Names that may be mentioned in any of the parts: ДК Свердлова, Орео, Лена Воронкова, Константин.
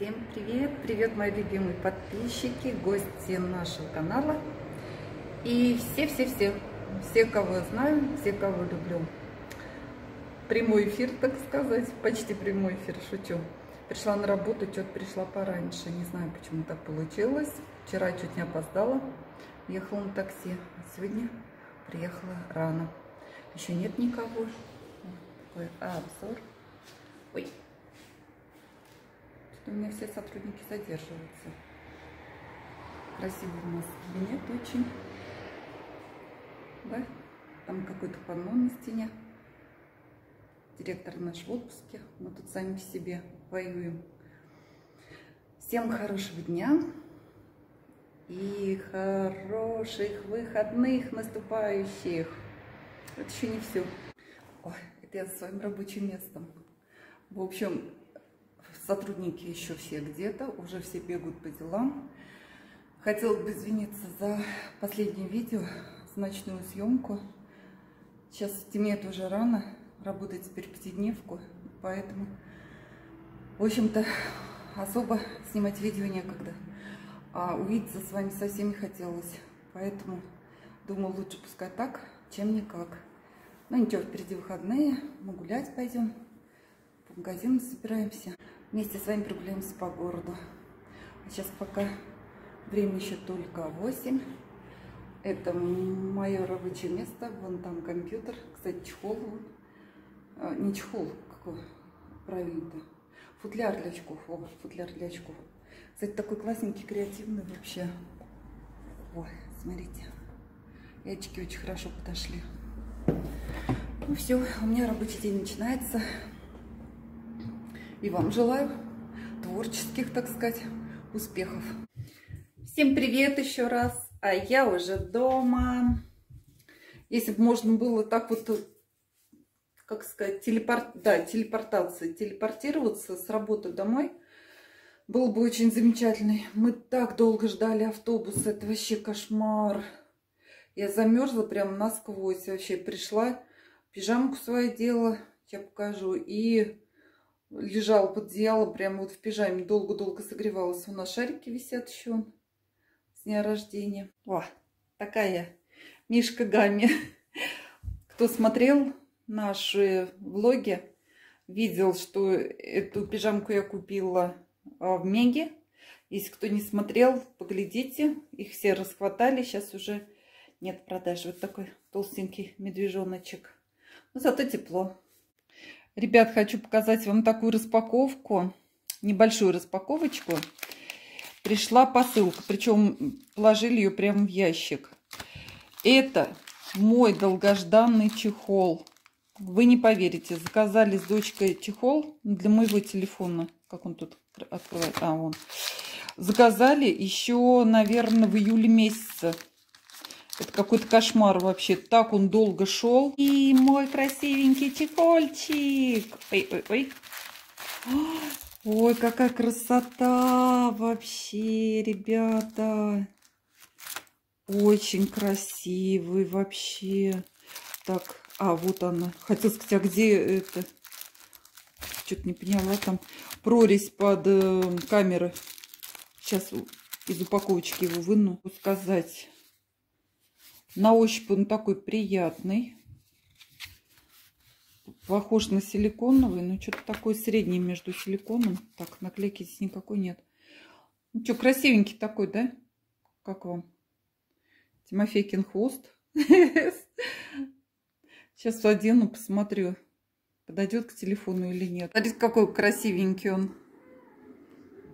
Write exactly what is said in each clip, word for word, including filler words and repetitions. Всем привет! Привет, мои любимые подписчики, гости нашего канала и все-все-все, все, кого я знаю, все, кого люблю. Прямой эфир, так сказать, почти прямой эфир, шучу. Пришла на работу, что-то пришла пораньше, не знаю, почему так получилось. Вчера чуть не опоздала, ехала на такси, а сегодня приехала рано. Еще нет никого. Вот такой обзор. Ой. У меня все сотрудники задерживаются. Красивый у нас кабинет очень. Да? Там какой-то панно на стене. Директор наш в отпуске. Мы тут сами в себе воюем. Всем хорошего дня. И хороших выходных наступающих. Это еще не все. Ой, это я за своим рабочим местом. В общем... Сотрудники еще все где-то, уже все бегут по делам. Хотела бы извиниться за последнее видео, за ночную съемку. Сейчас темнеет уже рано, работаю теперь пятидневку, поэтому, в общем-то, особо снимать видео некогда. А увидеться с вами совсем не хотелось, поэтому думала, лучше пускай так, чем никак. Ну ничего, впереди выходные, мы гулять пойдем, по магазинам собираемся. Вместе с вами прогуляемся по городу. А сейчас пока время еще только восемь. Это мое рабочее место. Вон там компьютер. Кстати, чехол. Не чехол. Какой правильно-то? Футляр для очков. О, футляр для очков. Кстати, такой классненький, креативный вообще. Ой, смотрите. И очки очень хорошо подошли. Ну все, у меня рабочий день начинается. И вам желаю творческих, так сказать, успехов. Всем привет еще раз. А я уже дома. Если бы можно было так вот, как сказать, телепорт... да, телепортация, телепортироваться с работы домой, было бы очень замечательно. Мы так долго ждали автобус. Это вообще кошмар. Я замерзла прям насквозь. Вообще пришла, пижамку свою делала. Я покажу. И... Лежала под одеялом, прям вот в пижаме, долго-долго согревалась. У нас шарики висят еще с дня рождения. О, такая Мишка Гамми. Кто смотрел наши влоги, видел, что эту пижамку я купила в Меге. Если кто не смотрел, поглядите. Их все расхватали, сейчас уже нет продаж. Вот такой толстенький медвежоночек. Но зато тепло. Ребят, хочу показать вам такую распаковку, небольшую распаковочку. Пришла посылка, причем положили ее прямо в ящик. Это мой долгожданный чехол. Вы не поверите, заказали с дочкой чехол для моего телефона. Как он тут открывает? А, он. Заказали еще, наверное, в июле месяце. Это какой-то кошмар вообще. Так он долго шел. И мой красивенький чехольчик. Ой-ой-ой. Ой, какая красота вообще, ребята. Очень красивый вообще. Так, а вот она. Хотела сказать, а где это? Что-то не поняла. Там прорезь под э, камеры. Сейчас из упаковочки его выну. Сказать... На ощупь он такой приятный. Похож на силиконовый, но что-то такое среднее между силиконом. Так, наклейки здесь никакой нет. Ну что, красивенький такой, да? Как вам? Тимофейкин хвост. Сейчас одену, посмотрю, подойдет к телефону или нет. Смотрите, какой красивенький он.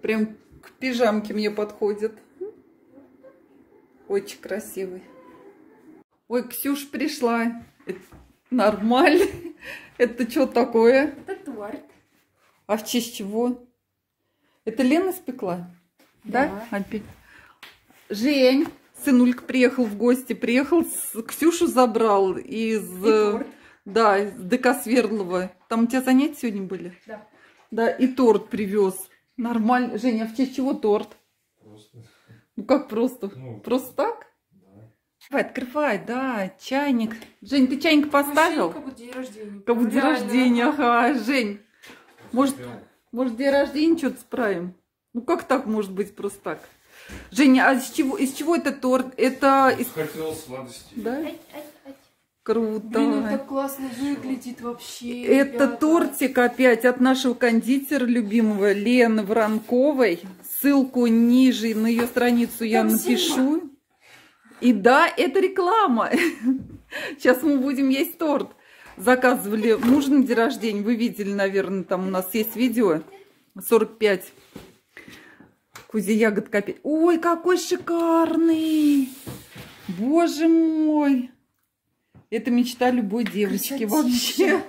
Прям к пижамке мне подходит. Очень красивый. Ой, Ксюш пришла. Это нормально. Это что такое? Это торт. А в честь чего? Это Лена спекла? Да. да? Опять. Жень, сынулька приехал в гости. Приехал, Ксюшу забрал из, да, из ДК Свердлова. Там у тебя занятия сегодня были? Да. Да, и торт привез. Нормально. Женя, а в честь чего торт? Просто. Ну как просто? Ну, просто так? Открывай, открывай, да, чайник. Жень, ты чайник поставил? Как будто день рождения. Как будто день рождения, ага, Жень. Может, может, день рождения что-то справим? Ну как так может быть просто так? Женя, а из чего, из чего это торт? Это из... Хотел сладости. Да? Круто. Блин, он так классно выглядит вообще. Это ребята. Тортик опять от нашего кондитера любимого Лены Воронковой. Ссылку ниже на ее страницу я там напишу. Зима. И да, это реклама. Сейчас мы будем есть торт. Заказывали мужу на день рождения. Вы видели, наверное, там у нас есть видео. сорок пять. Кузи ягодка опять. Ой, какой шикарный. Боже мой. Это мечта любой девочки. Красотища. Вообще.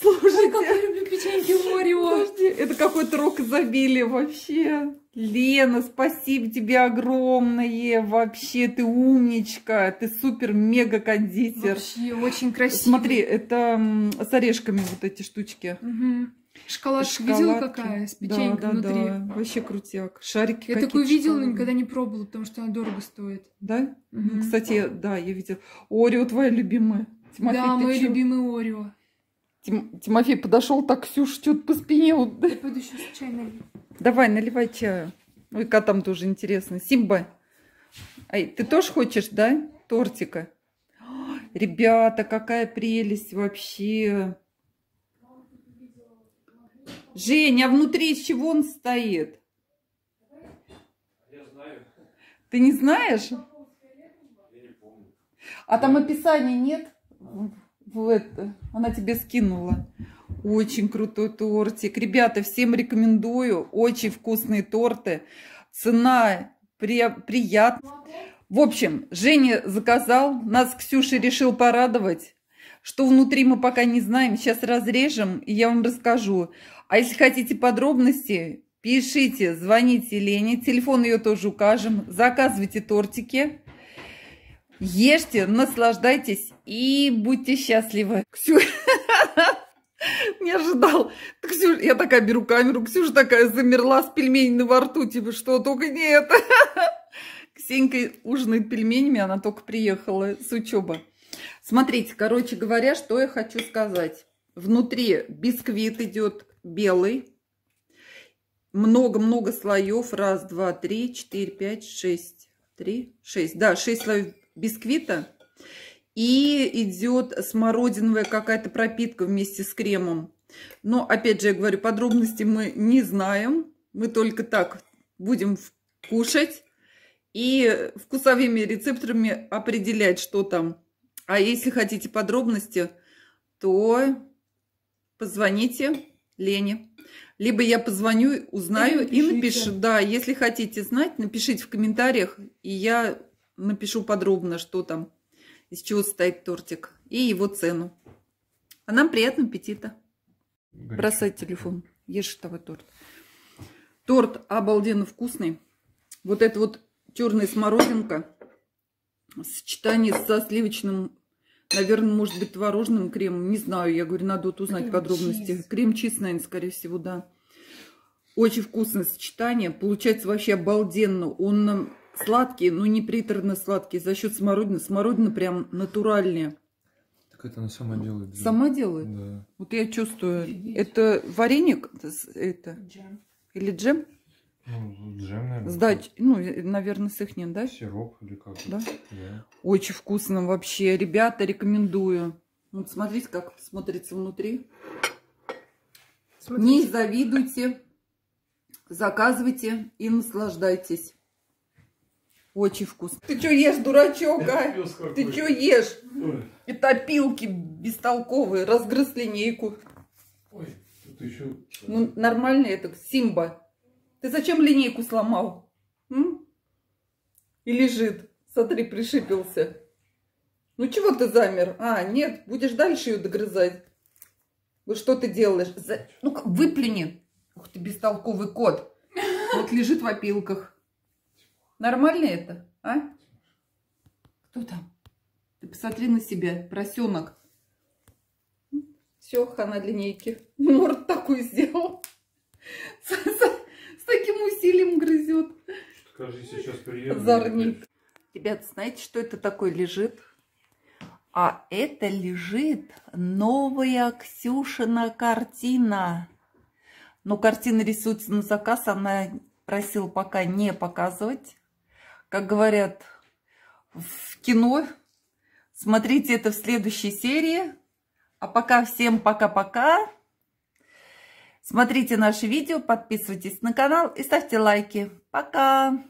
Слушайте. Ой, как я люблю печеньки Орео. Это какой-то рок изобилия вообще. Лена, спасибо тебе огромное. Вообще, ты умничка. Ты супер-мега-кондитер. Вообще, очень красиво. Смотри, это с орешками вот эти штучки. Угу. Шоколадка, видела какая? С печенькой да, да, внутри. Да. Вообще крутяк. Шарики я такую видела, но никогда не пробовала, потому что она дорого стоит. Да? Угу. Кстати, да, я видела. Орео твоя любимая. Тимофей, да, мои чё? Любимые Орео. Тим... Тимофей подошел, так Ксюша что-то по спине. Вот. Я пойду сейчас чай налью. Давай, наливай чаю. Ой, котам тоже интересно. Симба, ай, ты тоже хочешь, да, тортика? О, ребята, какая прелесть вообще. Женя, а внутри из чего он стоит? Я знаю. Ты не знаешь? Я не помню. А там описания нет? В это. Она тебе скинула. Очень крутой тортик. Ребята, всем рекомендую. Очень вкусные торты. Цена при... приятная. В общем, Женя заказал. Нас Ксюша решил порадовать. Что внутри мы пока не знаем. Сейчас разрежем и я вам расскажу. А если хотите подробности, пишите, звоните Лене. Телефон ее тоже укажем. Заказывайте тортики. Ешьте, наслаждайтесь и будьте счастливы. Ксюша не ожидал. Ксюша, я такая беру камеру, Ксюша такая замерла с пельменями во рту, типа что только не это. Ксенька ужинает пельменями, она только приехала с учебы. Смотрите, короче говоря, что я хочу сказать. Внутри бисквит идет белый. Много-много слоев. Раз, два, три, четыре, пять, шесть. Три, шесть. Да, шесть слоев бисквита. И идет смородиновая какая-то пропитка вместе с кремом. Но, опять же, я говорю, подробности мы не знаем. Мы только так будем кушать. И вкусовыми рецепторами определять, что там. А если хотите подробности, то позвоните Лене. Либо я позвоню, узнаю и напишу. Да, если хотите знать, напишите в комментариях, и я напишу подробно, что там, из чего состоит тортик и его цену. А нам приятного аппетита. Горячий. Бросай телефон, ешь того торт. Торт обалденно вкусный. Вот это вот черная смородинка. В сочетании со сливочным, наверное, может быть, творожным кремом. Не знаю, я говорю, надо вот узнать крем подробности. Чиз. Крем чиз, наверное, скорее всего, да. Очень вкусное сочетание. Получается вообще обалденно. Он сладкий, но не приторно сладкий. За счет смородины. Смородина прям натуральная. Так это она сама делает. Сама делает? Да. Вот я чувствую. Офигеть. Это вареник? Это... Джем. Или джем? Ну, джем, наверное. Сдать, ну, наверное, с их нет, да? Сироп или как? Да? Да. Очень вкусно вообще. Ребята, рекомендую. Вот смотрите, как смотрится внутри. Смотрите. Не завидуйте. Заказывайте и наслаждайтесь. Очень вкусно. Ты что ешь, дурачок, а? Ты что ешь? Ой. Это опилки бестолковые. Разгрыз линейку. Ой, тут еще... Ну, нормально это, Симба. Ты зачем линейку сломал? М? И лежит. Смотри, пришипился. Ну чего ты замер? А, нет, будешь дальше ее догрызать. Ну что ты делаешь? За... Ну-ка, выплюни. Ух ты, бестолковый кот. Вот лежит в опилках. Нормально это, а? Кто там? Ты посмотри на себя, поросенок. Все, хана линейки. Морд такой сделал. С таким усилием грызет. Скажи, сейчас приедет. Ребята, знаете, что это такое лежит? А это лежит новая Ксюшина картина. Но картина рисуется на заказ, она просил пока не показывать. Как говорят в кино, смотрите это в следующей серии. А пока всем пока-пока. Смотрите наши видео, подписывайтесь на канал и ставьте лайки. Пока!